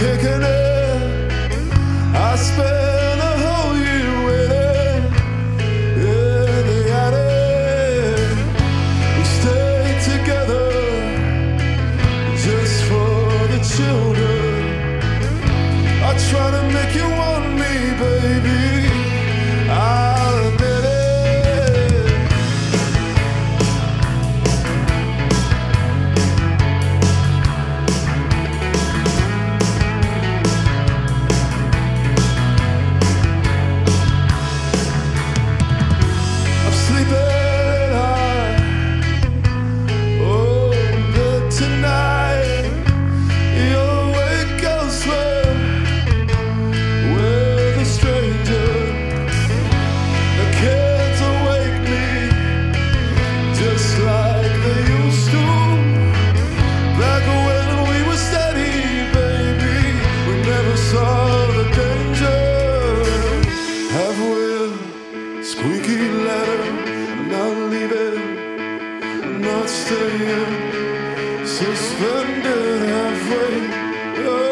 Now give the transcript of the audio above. kicking it. I spent a whole year waiting in the attic. We stayed together just for the children. I try to make you want me, baby. I'll admit it. Suspended halfway.